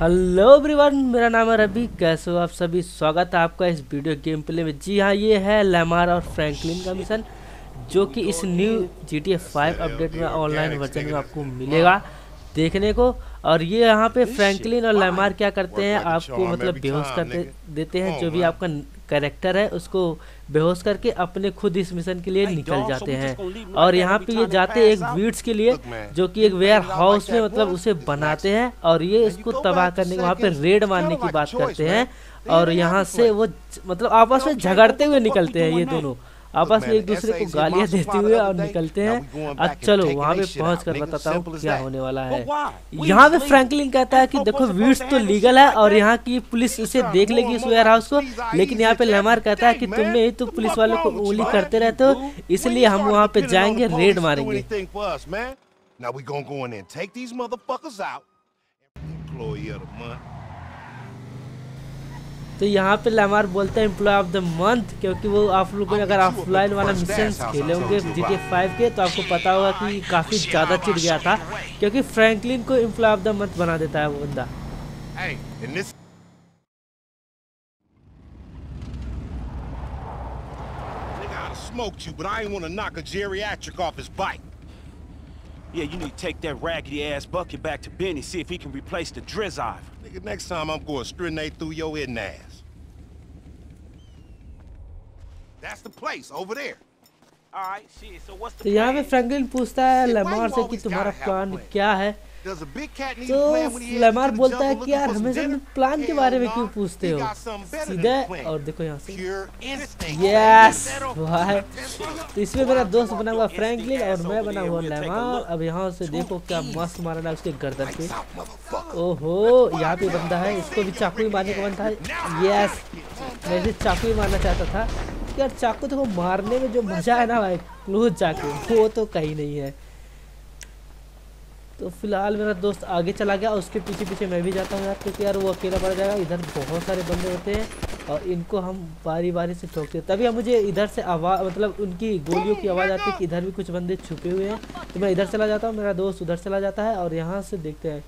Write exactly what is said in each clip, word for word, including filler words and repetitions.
Hello everyone, मेरा नाम है रवि। कैसे हो आप सभी? स्वागत है आपका इस वीडियो गेम प्ले में। जी हाँ, ये है लमार और फ्रैंकलिन का मिशन, जो कि इस न्यू जीटीए फाइव अपडेट में ऑनलाइन वर्जन में आपको मिलेगा देखने को। और ये यहाँ पे फ्रैंकलिन और लमार क्या करते हैं, आपको मतलब बेहोश कर देते हैं। जो भी आपका कैरेक्टर है उसको बेहोश करके अपने खुद इस मिशन के लिए निकल जाते हैं। और यहाँ पे ये जाते हैं एक वीड्स के लिए, जो कि एक वेयर हाउस में मतलब उसे बनाते हैं। और ये इसको तबाह करने, वहाँ पे रेड मारने की बात करते हैं। और यहाँ से वो मतलब आपस में झगड़ते हुए निकलते हैं, ये दोनों आपस में एक दूसरे को गालियाँ देते हुए और निकलते हैं। अब चलो वहाँ पे पहुँच कर बताता हूँ क्या होने वाला है। यहाँ पे फ्रैंकलिन कहता है कि देखो, वीड्स तो लीगल है और यहाँ की पुलिस इसे देख लेगी इस वेयर हाउस को। लेकिन यहाँ पे लमार कहता है कि तुमने ही तो पुलिस वालों को उंगली करते रहते हो, इसलिए हम वहाँ पे जाएंगे, रेड मारेंगे। तो यहाँ पे लमार बोलते हैं एम्प्लॉय ऑफ द मंथ, क्योंकि वो आप लोगों ने अगर ऑफलाइन वाला मिशन खेले होंगे जीटीए फाइव के तो आपको पता होगा कि काफ़ी ज़्यादा चिढ़ गया था, क्योंकि फ्रैंकलिन को एम्प्लॉय ऑफ द मंथ बना देता है वो बंदा। Yeah, you need to take that raggedy ass bucket back to Benny, see if he can replace the drizzive. Nigga, next time I'm going to strenate through your hidden ass. That's the place over there. All right, shit. So what's the plan? यहाँ पे Franklin पूछता है Lamar से कि तुम्हारा plan क्या है। तो लमार बोलता है कि यार हमेशा प्लान के बारे में क्यों पूछते हो, सीधा। और देखो यहाँ से यस भाई, तो इसमें मेरा दोस्त बना हुआ फ्रैंकलिन और मैं बना हुआ लमार। अब यहाँ से देखो क्या मस्त मारना उसके गर्दन पे। ओहो, यहाँ पे बंदा है, इसको भी चाकू मारने का मन था। यस, मैं भी चाकू मारना चाहता था यार। चाकू देखो, मारने में जो मजा है ना भाई, क्लोज चाकू, वो तो कहीं नहीं है। तो फिलहाल मेरा दोस्त आगे चला गया, उसके पीछे पीछे मैं भी जाता हूँ यार, क्योंकि यार वो अकेला पड़ जाएगा। इधर बहुत सारे बंदे होते हैं और इनको हम बारी बारी से ठोकते हैं। तभी मुझे इधर से आवाज़ मतलब उनकी गोलियों की आवाज़ आती है कि इधर भी कुछ बंदे छुपे हुए हैं। तो मैं इधर चला जाता हूँ, मेरा दोस्त उधर चला जाता है। और यहाँ से देखते हैं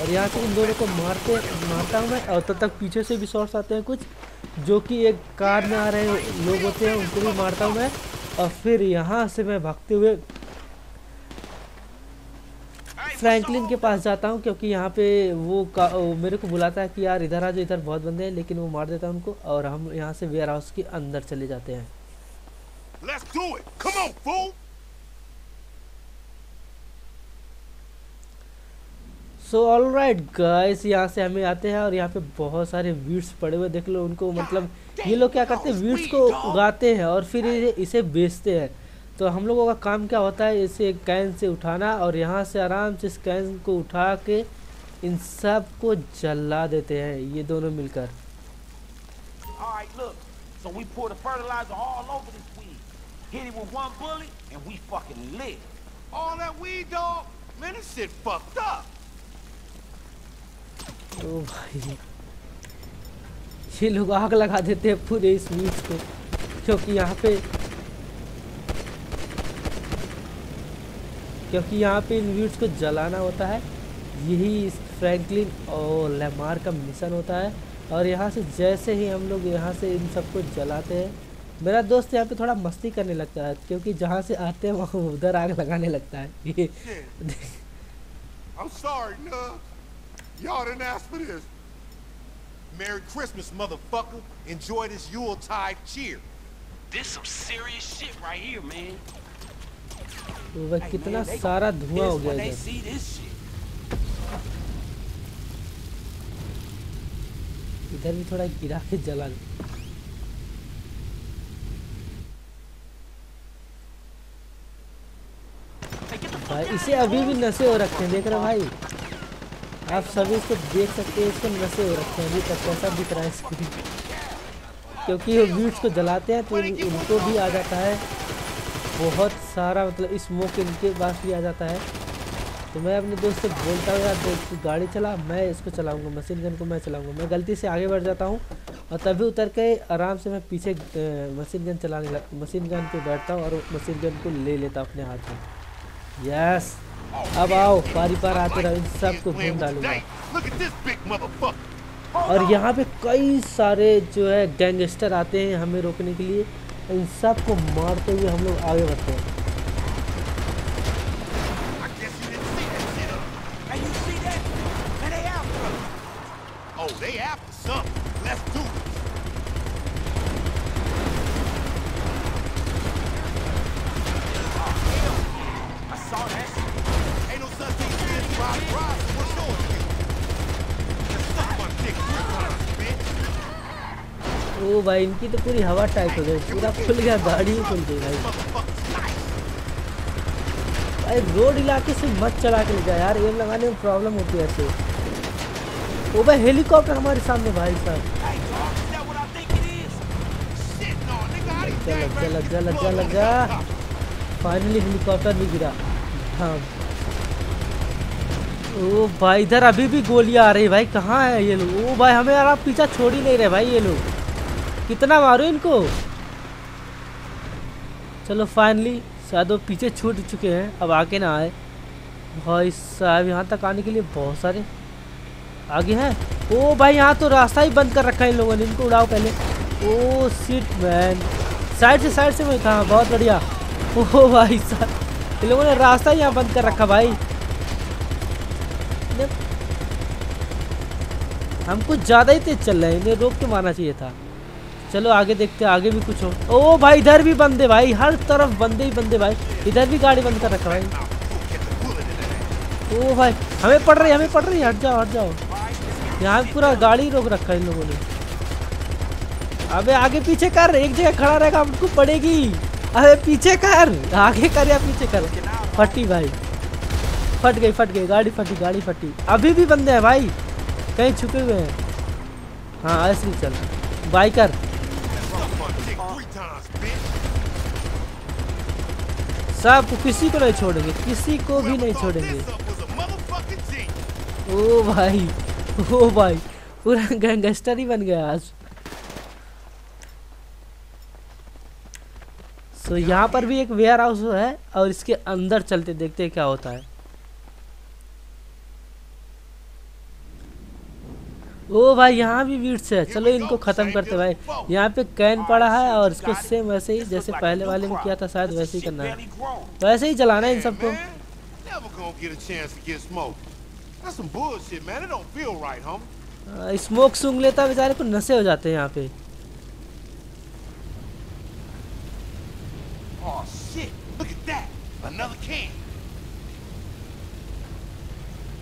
और यहाँ से इन दोनों को मारते मारता हूँ मैं। और तब तक पीछे से भी शॉट्स आते हैं कुछ, जो कि एक कार में आ रहे लोग होते हैं, उनको भी मारता हूँ मैं। और फिर यहाँ से मैं भागते हुए फ्रैंकलिन के पास जाता हूँ, क्योंकि यहाँ पे वो, वो मेरे को बुलाता है कि यार इधर आ जाओ, इधर बहुत बंदे हैं। लेकिन वो मार देता है उनको और हम यहाँ से वेयर हाउस के अंदर चले जाते हैं। Let's do it. Come on, fool. So all right guys, यहाँ से हमें आते हैं और यहाँ पे बहुत सारे वीड्स पड़े हुए देख लो उनको। मतलब ये लोग क्या करते हैं, वीड्स को उगाते हैं और फिर इसे बेचते हैं। तो हम लोगों का काम क्या होता है, इसे कैन से उठाना और यहाँ से आराम से इस कैन को उठा के इन सब को जला देते हैं ये दोनों मिलकर। तो भाई ये लोग आग लगा देते हैं पूरे इस वीड्स को, क्योंकि यहाँ पे क्योंकि यहाँ पे इन वीड्स को जलाना होता है। यही इस फ्रैंकलिन और लमार का मिशन होता है। और यहाँ से जैसे ही हम लोग यहाँ से इन सबको जलाते हैं, मेरा दोस्त यहाँ पे थोड़ा मस्ती करने लगता है, क्योंकि जहाँ से आते हैं वहाँ उधर आग लगाने लगता है। तो भाई कितना सारा धुआं हो गया। इधर भी थोड़ा गिरा के जला। भाई इसे अभी भी नशे हो रखे हैं, देख रहे हो भाई, आप सभी इसको देख सकते हैं, इसको नशे हो रखे हैं। अभी तक कैसा दिख रहा है स्क्रीन, क्योंकि वो वीड्स को जलाते हैं तो उनको भी आ जाता है बहुत सारा मतलब स्मोक इनके पास भी आ जाता है। तो मैं अपने दोस्त से बोलता हूँ यार दोस्त तू गाड़ी चला, मैं इसको चलाऊंगा, मशीन गन को मैं चलाऊंगा। मैं गलती से आगे बढ़ जाता हूँ और तभी उतर के आराम से मैं पीछे मशीन गन चलाने लग मशीन गन पे बैठता हूँ और मशीन गन को ले लेता अपने हाथ में। यस अब आओ बारी बार आते रहो, इन सबको घूम डालूंगा। और यहाँ पे कई सारे जो है गैंगस्टर आते हैं हमें रोकने के लिए, इन सबको मारते हुए हम लोग आगे बढ़ते हैं। ओ भाई इनकी तो पूरी हवा टाइट हो गई, पूरा खुल गया, गाड़ी ही खुल गई भाई। भाई रोड इलाके से मत चला के ले जाए यार, एम लगाने में प्रॉब्लम होती है ऐसे। ओ भाई हेलीकॉप्टर हमारे सामने भाई साहब। लग जा लग जा लग जा लग जा, फाइनली हेलीकॉप्टर भी गिरा। हाँ ओ भाई इधर अभी भी गोलियां आ रही भाई, कहाँ है ये लोग? ओ भाई हमें यार आप पीछा छोड़ ही नहीं रहे भाई ये लोग, कितना मारो इनको। चलो फाइनली शायद वो पीछे छूट चुके हैं, अब आगे ना आए भाई साहब। यहाँ तक आने के लिए बहुत सारे आगे हैं। ओ भाई यहाँ तो रास्ता ही बंद कर रखा है इन लोगों ने, इनको उड़ाओ पहले। ओ शिट मैन, साइड से साइड से मैं कहा, बहुत बढ़िया। ओ भाई साहब इन लोगों ने रास्ता ही यहाँ बंद कर रखा भाई, हमको ज़्यादा ही तेज चल रहा है, इन्हें रोक के मारना चाहिए था। चलो आगे देखते हैं आगे भी कुछ हो। ओ भाई इधर भी बंदे भाई, हर तरफ बंदे ही बंदे भाई, इधर भी गाड़ी बंद कर रखा भाई। ओ भाई हमें पड़ रही हमें पड़ रही हट जाओ हट जाओ, यहाँ पूरा गाड़ी रोक रखा है इन लोगों ने। अबे आगे पीछे कर, एक जगह खड़ा रहेगा हमको पड़ेगी। अरे पीछे कर, आगे कर या पीछे कर। फटी भाई, फट गई फट गई गाड़ी, फटी गाड़ी फटी। अभी भी बंदे हैं भाई, कहीं छुपे हुए हैं। हाँ ऐसे ही चल बाइकर। सब किसी को नहीं छोड़ेंगे, किसी को भी नहीं छोड़ेंगे। ओ भाई ओ भाई पूरा गैंगस्टर ही बन गया आज। सो यहाँ पर भी एक वेयर हाउस है और इसके अंदर चलते देखते हैं क्या होता है। ओ भाई यहाँ भी वीड्स है, चलो इनको खत्म करते भाई। यहाँ पे कैन पड़ा है और इसको सेम वैसे ही जैसे पहले वाले में किया था शायद वैसे ही करना है, वैसे ही जलाना है इन सबको। स्मोक सूंघ लेता बेचारे को, नशे हो जाते हैं यहाँ पे।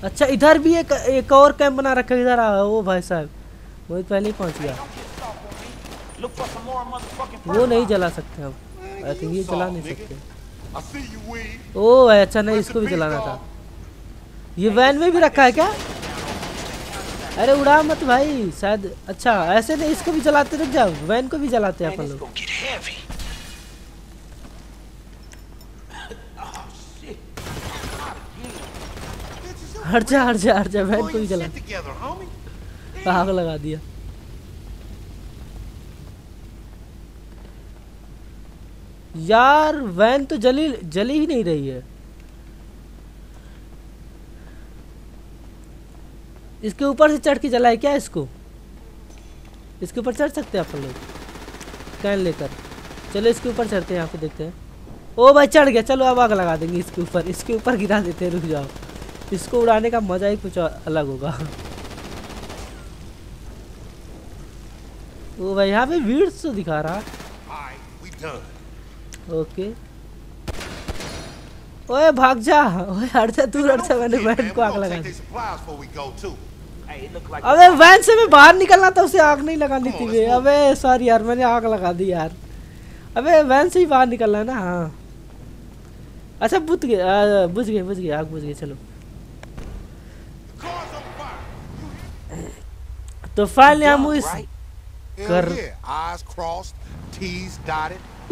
अच्छा इधर भी एक एक और कैंप बना रखा है, इधर आ। ओ भाई साहब बहुत पहले ही पहुंच गया, वो नहीं जला सकते हम, ये जला नहीं सकते। ओ भाई अच्छा नहीं, इसको भी जलाना था। ये वैन में भी रखा है क्या? अरे उड़ा मत भाई, शायद अच्छा ऐसे नहीं, इसको भी जलाते रख जाओ, वैन को भी जलाते हैं अपन लोग। हट जा हट जा हट जा, वैन को ही जला, आग लगा दिया। यार वैन तो जली जली ही नहीं रही है, इसके ऊपर से चढ़ के जलाए क्या इसको? इसके ऊपर चढ़ सकते हैं अपन लोग कैन लेकर। चलो इसके ऊपर चढ़ते हैं, यहाँ पे देखते हैं। ओ भाई चढ़ गया, चलो अब आग लगा देंगे इसके ऊपर, इसके ऊपर गिरा देते हैं। रुक जाओ, इसको उड़ाने का मजा ही कुछ अलग होगा। ओ भाई यहाँ पे वीड्स तो दिखा रहा। ओके ओए भाग जा, ओए हट जा तू, हट जा, मैंने वैन को आग लगा दी। अबे वैन से मैं बाहर निकलना था, उसे आग नहीं लगानी थी वे। अबे सॉरी यार मैंने आग लगा दी यार, अबे वैन से ही बाहर निकलना है ना। हाँ अच्छा बुझ गए बुझ गए बुझ गए आग बुझ गई। चलो तो फाइनली हम इस कर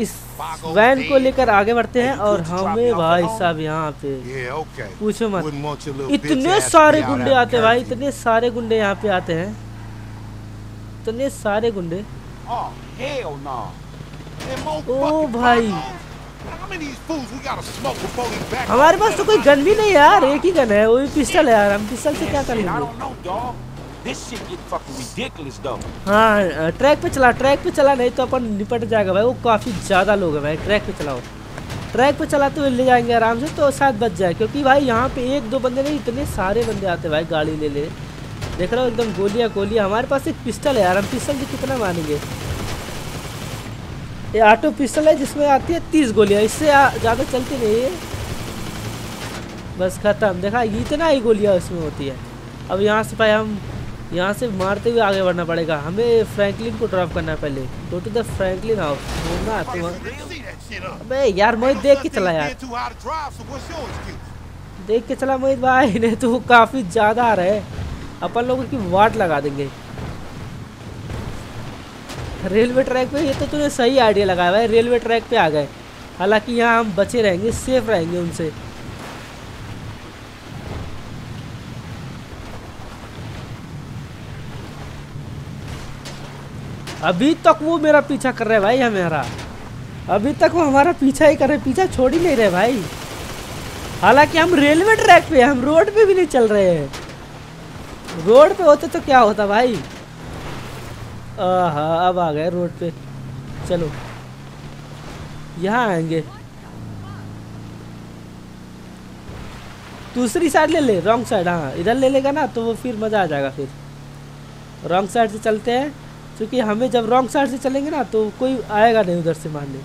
इस वैन को लेकर आगे बढ़ते हैं और हमें भाई साहब यहाँ पे पूछो मत, इतने सारे गुंडे आते हैं भाई, इतने सारे गुंडे यहाँ पे आते हैं, इतने सारे गुंडे। ओ भाई हमारे पास तो कोई गन भी नहीं यार, एक ही गन है, वो भी पिस्टल है यार। हम पिस्टल से क्या करेंगे? हाँ ट्रैक पे चला, ट्रैक पे चला नहीं तो अपन निपट जाएगा भाई। वो काफ़ी ज़्यादा लोग हैं भाई। ट्रैक पे चलाओ, ट्रैक पे चला तो ले जाएंगे आराम से, तो साथ बच जाए। क्योंकि भाई यहाँ पे एक दो बंदे नहीं, इतने सारे बंदे आते भाई गाड़ी ले ले। देख रहा हो एकदम गोलियाँ गोलियाँ। हमारे पास एक पिस्टल है यार, हम पिस्टल से कितना मारेंगे? ये ऑटो पिस्टल है जिसमें आती है तीस गोलियाँ, इससे ज़्यादा चलती नहीं है, बस ख़त्म। देखा इतना ही गोलियाँ उसमें होती है। अब यहाँ से भाई हम यहाँ से मारते हुए आगे बढ़ना पड़ेगा। हमें फ्रैंकलिन को ड्रॉप करना है पहले। Go to the Franklin house. अबे यार मोहित देख के चला यार, देख के चला मोहित भाई, नहीं तो वो काफ़ी ज़्यादा आ रहा है। अपन लोग उनकी वाट लगा देंगे रेलवे ट्रैक पे। ये तो तूने सही आइडिया लगाया भाई, रेलवे ट्रैक पे आ गए। हालांकि यहाँ हम बचे रहेंगे, सेफ रहेंगे उनसे। अभी तक वो मेरा पीछा कर रहे हैं भाई हमारा, अभी तक वो हमारा पीछा ही कर रहे, पीछा छोड़ ही नहीं रहे भाई। हालांकि हम रेलवे ट्रैक पे, हम रोड पे भी नहीं चल रहे हैं। रोड पे होते तो क्या होता भाई। आहा अब आ गए रोड पे। चलो यहाँ आएंगे, दूसरी साइड ले ले, रॉन्ग साइड। हाँ इधर ले लेगा ना तो वो फिर मज़ा आ जाएगा। फिर रॉन्ग साइड से चलते हैं, क्योंकि हमें जब रॉन्ग साइड से चलेंगे ना तो कोई आएगा नहीं उधर से मारने।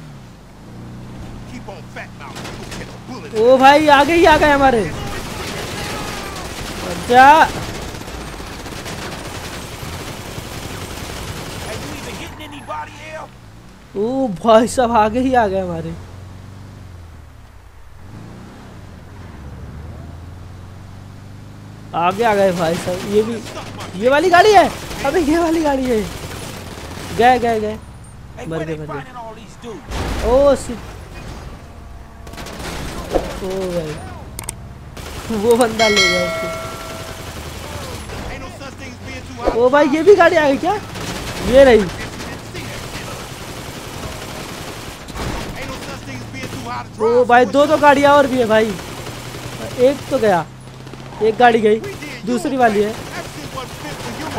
ओ भाई आगे ही आ गए हमारे। अच्छा ओ भाई सब आगे ही आ गए हमारे। आगे आ गए भाई सब। ये भी ये वाली गाड़ी है, अबे ये वाली गाड़ी है। गए गए गए, मर गए मर गए। ओ शिट, ओ भाई वो बंदा ले गया उसको। ओ भाई ये भी गाड़ी आ गई क्या? ये रही। ओ भाई दो दो गाड़ियाँ और भी है भाई। एक तो गया, एक गाड़ी गई, दूसरी वाली है।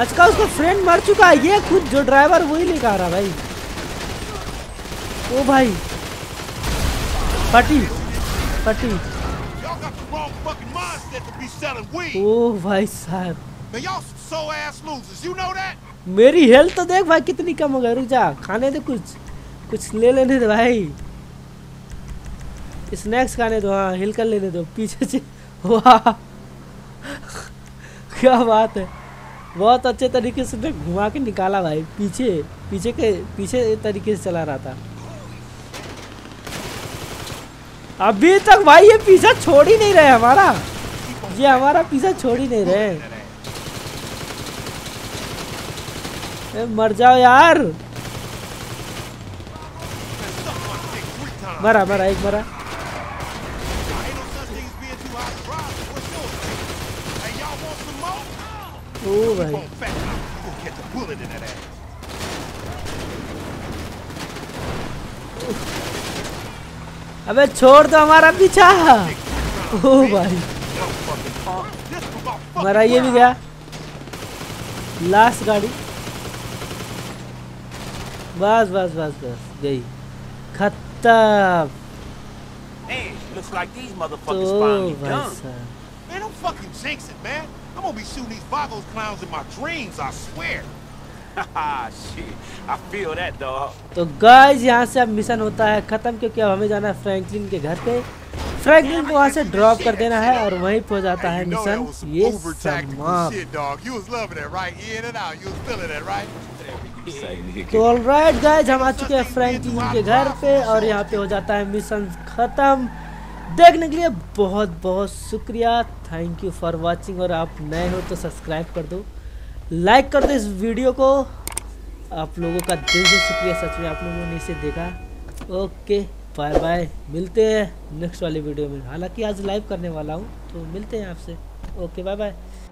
अच्छा उसका फ्रेंड मर चुका है, ये खुद जो ड्राइवर वही लेकर आ रहा भाई। ओ भाई फटी फटी। ओ भाई साहब मेरी हेल्थ तो देख भाई कितनी कम हो गई। रुक जा, खाने दे कुछ, कुछ ले लेने दे भाई, स्नैक्स खाने दो। हाँ हिल कर लेने दो पीछे से। वाह क्या बात है, बहुत अच्छे तरीके से तो घुमा के निकाला भाई। पीछे पीछे के पीछे तरीके से चला रहा था। अभी तक भाई ये पीछा छोड़ ही नहीं रहे हमारा, ये हमारा पीछा छोड़ ही नहीं रहे। ए, मर जाओ यार। मरा मरा एक मरा। ओ भाई अबे छोड़ दो हमारा पीछा। ओ भाई मरा, ये भी गया। लास्ट गाड़ी, बस बस बस बस गई, खत्म। तो भाई साहब I'm gonna be shooting these boggle clowns in my dreams, I swear. Haha, shit. I feel that dog. तो गाइस यहाँ से अब मिशन होता है खत्म, क्योंकि अब हमें जाना है फ्रैंकलिन के घर पे। फ्रैंकलिन को वहाँ से ड्रॉप कर देना है और वहीं पे हो जाता है मिशन ये समाप्त। तो ऑलराइट गाइस हम आ चुके हैं फ्रैंकलिन के घर पे और यहाँ पे हो जाता है मिशन खत्म। देखने के लिए बहुत बहुत शुक्रिया, थैंक यू फॉर वाचिंग। और आप नए हो तो सब्सक्राइब कर दो, लाइक कर दो इस वीडियो को। आप लोगों का दिल से शुक्रिया, सच में आप लोगों ने इसे देखा। ओके बाय बाय, मिलते हैं नेक्स्ट वाले वीडियो में। हालांकि आज लाइव करने वाला हूँ तो मिलते हैं आपसे। Okay bye bye.